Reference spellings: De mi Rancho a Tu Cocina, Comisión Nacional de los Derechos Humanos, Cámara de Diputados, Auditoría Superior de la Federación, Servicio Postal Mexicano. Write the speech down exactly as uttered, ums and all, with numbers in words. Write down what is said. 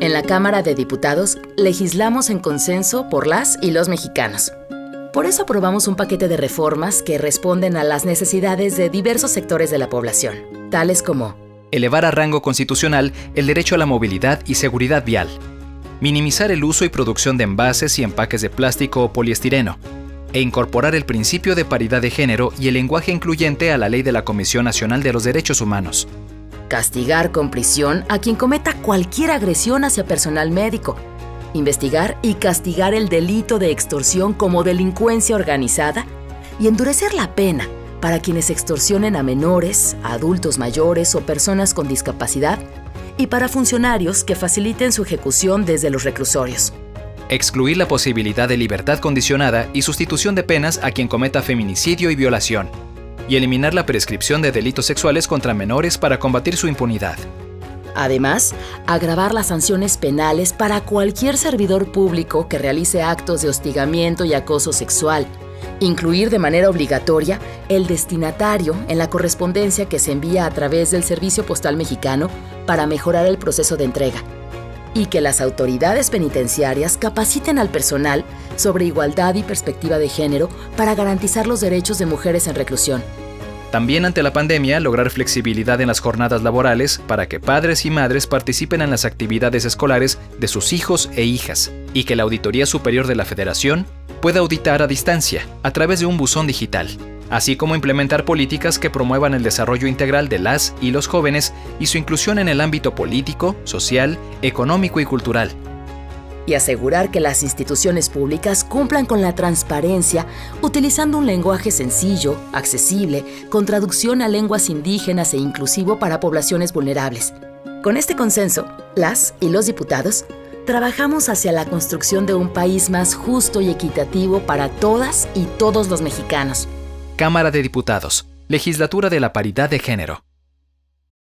En la Cámara de Diputados legislamos en consenso por las y los mexicanos. Por eso aprobamos un paquete de reformas que responden a las necesidades de diversos sectores de la población, tales como elevar a rango constitucional el derecho a la movilidad y seguridad vial, minimizar el uso y producción de envases y empaques de plástico o poliestireno, e incorporar el principio de paridad de género y el lenguaje incluyente a la Ley de la Comisión Nacional de los Derechos Humanos. Castigar con prisión a quien cometa cualquier agresión hacia personal médico. Investigar y castigar el delito de extorsión como delincuencia organizada y endurecer la pena para quienes extorsionen a menores, a adultos mayores o personas con discapacidad y para funcionarios que faciliten su ejecución desde los reclusorios. Excluir la posibilidad de libertad condicionada y sustitución de penas a quien cometa feminicidio y violación, y eliminar la prescripción de delitos sexuales contra menores para combatir su impunidad. Además, agravar las sanciones penales para cualquier servidor público que realice actos de hostigamiento y acoso sexual, incluir de manera obligatoria el destinatario en la correspondencia que se envía a través del Servicio Postal Mexicano para mejorar el proceso de entrega, y que las autoridades penitenciarias capaciten al personal sobre igualdad y perspectiva de género para garantizar los derechos de mujeres en reclusión. También ante la pandemia, lograr flexibilidad en las jornadas laborales para que padres y madres participen en las actividades escolares de sus hijos e hijas, y que la Auditoría Superior de la Federación pueda auditar a distancia a través de un buzón digital, así como implementar políticas que promuevan el desarrollo integral de las y los jóvenes y su inclusión en el ámbito político, social, económico y cultural. Y asegurar que las instituciones públicas cumplan con la transparencia utilizando un lenguaje sencillo, accesible, con traducción a lenguas indígenas e inclusivo para poblaciones vulnerables. Con este consenso, las y los diputados trabajamos hacia la construcción de un país más justo y equitativo para todas y todos los mexicanos. Cámara de Diputados, Legislatura de la Paridad de Género.